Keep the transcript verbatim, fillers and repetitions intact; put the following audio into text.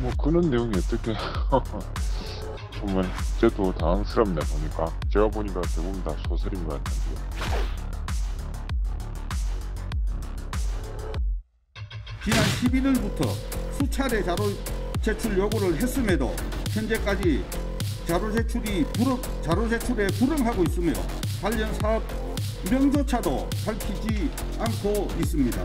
뭐 그런 내용이 어떻게 정말 저도 당황스럽네. 보니까 제가 보니까 대부분 다 소설인 것 같은데요. 지난 십일 일부터 수차례 자료 제출 요구를 했음에도 현재까지 자료 제출이 불응, 자료 제출에 불응하고 있으며 관련 사업 명조차도 밝히지 않고 있습니다.